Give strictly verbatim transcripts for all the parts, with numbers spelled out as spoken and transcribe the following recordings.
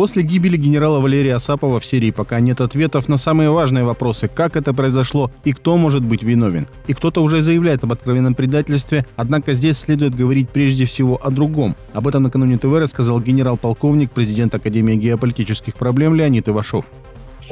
После гибели генерала Валерия Асапова в Сирии пока нет ответов на самые важные вопросы, как это произошло и кто может быть виновен. И кто-то уже заявляет об откровенном предательстве, однако здесь следует говорить прежде всего о другом. Об этом НаканунеТВ рассказал генерал-полковник, президент Академии геополитических проблем Леонид Ивашов.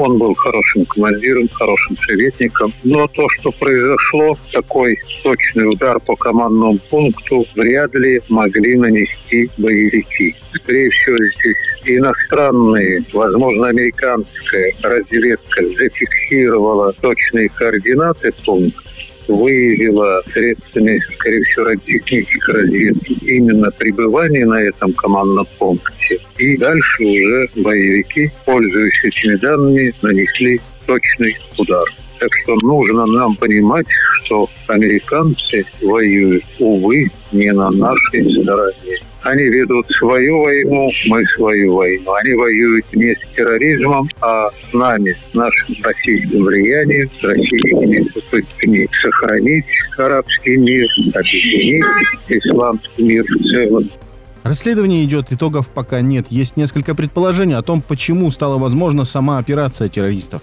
Он был хорошим командиром, хорошим советником. Но то, что произошло, такой сочный удар по командному пункту, вряд ли могли нанести боевики. Скорее всего, здесь иностранные, возможно, американская разведка зафиксировала точные координаты пункта, выявила средствами, скорее всего, технических разведки именно пребывание на этом командном пункте. И дальше уже боевики, пользуясь этими данными, нанесли точный удар. Так что нужно нам понимать, что американцы воюют, увы, не на нашей стороне. Они ведут свою войну, мы свою войну. Они воюют не с терроризмом, а с нами, с нашим российским влиянием, с российскими попытками сохранить арабский мир, объединить исламский мир в целом. Расследование идет, итогов пока нет. Есть несколько предположений о том, почему стала возможна сама операция террористов.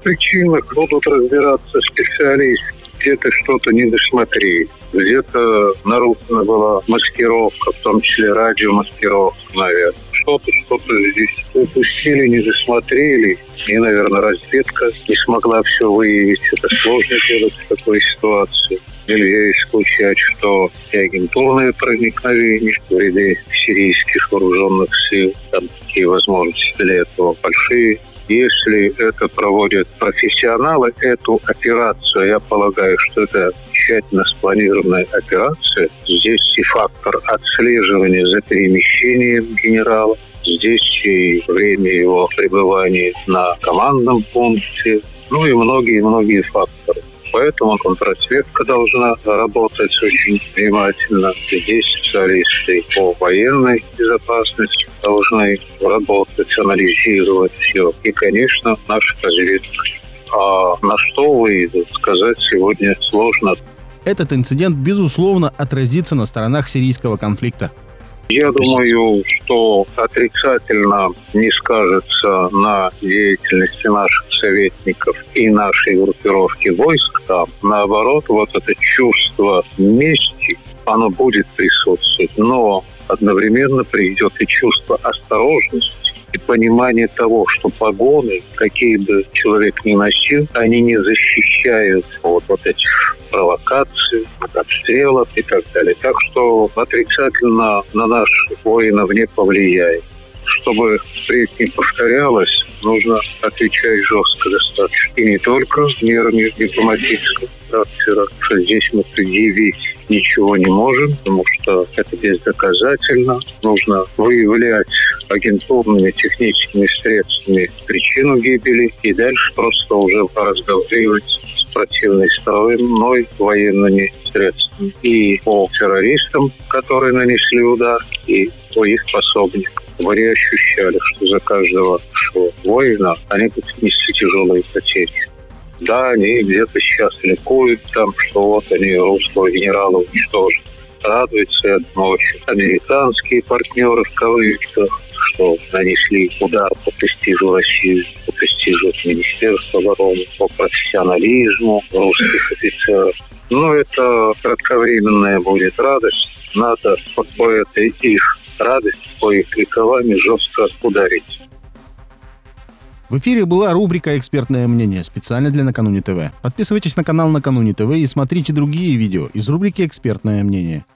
В причинах будут разбираться специалисты. Где-то что-то не досмотрели, где-то нарушена была маскировка, в том числе радиомаскировка, наверное. Что-то, что-то здесь упустили, не досмотрели. И, наверное, разведка не смогла все выявить. Это сложно делать в такой ситуации. Нельзя исключать, что и агентурное проникновение в ряды сирийских вооруженных сил, там такие возможности для этого большие. Если это проводят профессионалы, эту операцию, я полагаю, что это тщательно спланированная операция. Здесь и фактор отслеживания за перемещением генерала, здесь и время его пребывания на командном пункте, ну и многие-многие факторы. Поэтому контрразведка должна работать очень внимательно. Здесь специалисты по военной безопасности должны работать, анализировать все. И, конечно, наша разведка. А на что выйдут, сказать сегодня сложно. Этот инцидент, безусловно, отразится на сторонах сирийского конфликта. Я думаю, что отрицательно не скажется на деятельности наших советников и нашей группировки войск там. Наоборот, вот это чувство мести, оно будет присутствовать, но одновременно придет и чувство осторожности и понимание того, что погоны, какие бы человек ни носил, они не защищают вот, вот этих провокаций, от обстрелов и так далее. Так что отрицательно на наших воинов не повлияет. Чтобы впредь не повторялось, нужно отвечать жестко достаточно. И не только мерами дипломатического характера, что здесь мы предъявить ничего не можем, потому что это бездоказательно. Нужно выявлять агентурными техническими средствами причину гибели и дальше просто уже разговаривать с противной стороной военными средствами. И по террористам, которые нанесли удар, и по их пособникам. Они ощущали, что за каждого воина они будут нести тяжелые потери. Да, они где-то сейчас ликуют, там, что вот они русского генерала уничтожили. Радуются одно, американские партнеры в кавычках, что нанесли удар по престижу России, по престижу Министерства обороны, по профессионализму русских офицеров. Но это кратковременная будет радость. Надо по этой их радости, по их ликованию жестко ударить. В эфире была рубрика «Экспертное мнение» специально для НаканунеТВ. Подписывайтесь на канал НаканунеТВ и смотрите другие видео из рубрики «Экспертное мнение».